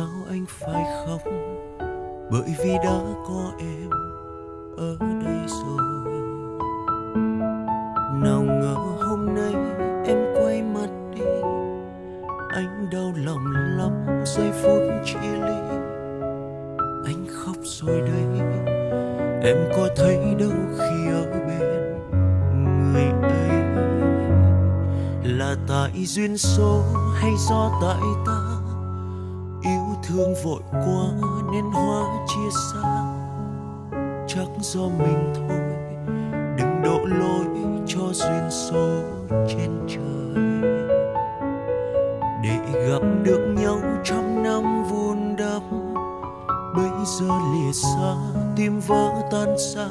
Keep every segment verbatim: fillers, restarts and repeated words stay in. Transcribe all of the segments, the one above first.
sao anh phải khóc, bởi vì đã có em ở đây rồi. Nào ngờ hôm nay em quay mặt đi, anh đau lòng lắm giây phút chia ly. Anh khóc rồi đây, em có thấy đâu khi ở bên người ấy. Là tại duyên số hay do tại ta, yêu thương vội quá nên hóa chia xa. Chắc do mình thôi, đừng đổ lỗi cho duyên số trên trời. Để gặp được nhau trăm năm vun đắp, bây giờ lìa xa tim vỡ tan xa.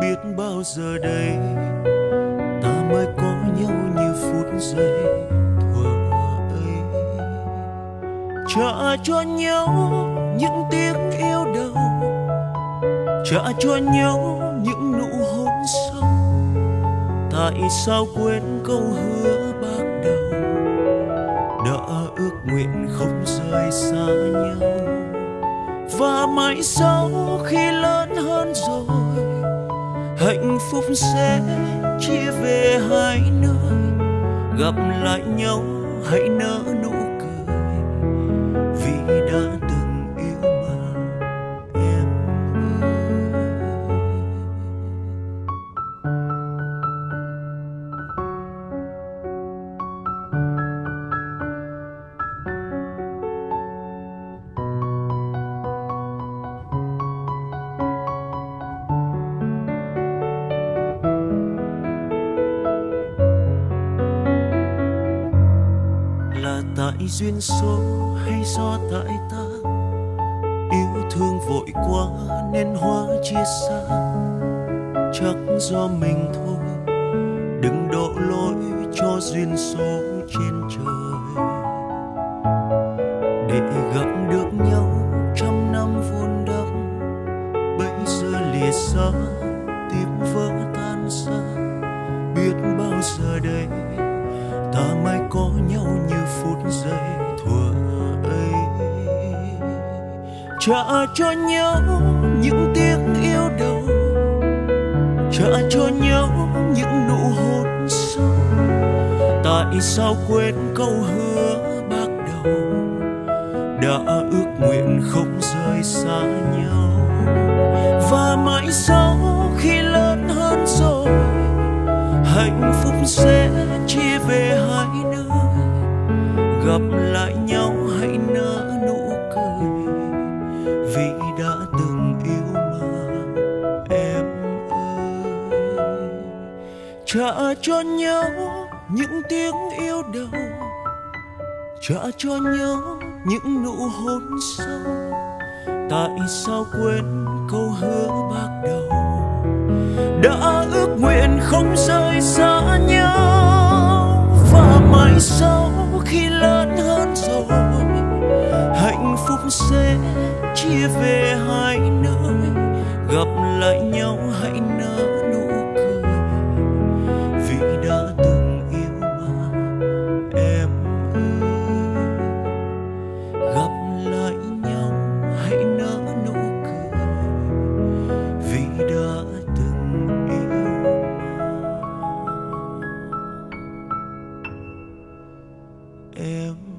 Biết bao giờ đây ta mới có nhau như phút giây thuở ấy. Trả cho nhau những tiếc yêu đầu, trả cho nhau những nụ hôn sâu. Tại sao quên câu hứa ban đầu, đã ước nguyện không rời xa nhau. Và mãi sau khi lớn hơn rồi, hạnh phúc sẽ chia về hai nơi. Gặp lại nhau hãy nở nụ cười, vì đã từng yêu mà em ơi. Là tại duyên số hay do tại ta, yêu thương vội quá nên hóa chia xa. Chắc do mình thôi, đừng đổ lỗi cho duyên số trên trời. Để gặp được nhau trăm năm vun đắp, bây giờ lìa xa tim vỡ tan xa. Biết bao giờ đây ta mới có nhau như phút giây thuở ấy. Trả cho nhau những tiếc yêu đầu, trả cho nhau những nụ hôn sâu. Tại sao quên câu hứa ban đầu, đã ước nguyện không rời xa nhau. Và mãi sau khi lớn hơn rồi, hạnh phúc sẽ chia về hai nơi. Gặp lại nhau hãy nở nụ cười, vì đã từng yêu mà em ơi. Trả cho nhau những tiếng yêu đầu, trả cho nhau những nụ hôn sâu. Tại sao quên câu hứa ban đầu, đã ước nguyện không rời xa nhau. Và mãi sau khi lớn hơn rồi, hạnh phúc sẽ chia về hai nơi. Gặp lại nhau hãy nở nụ cười, vì đã từng yêu mà em ơi. Gặp lại nhau hãy nở nụ cười, vì đã từng em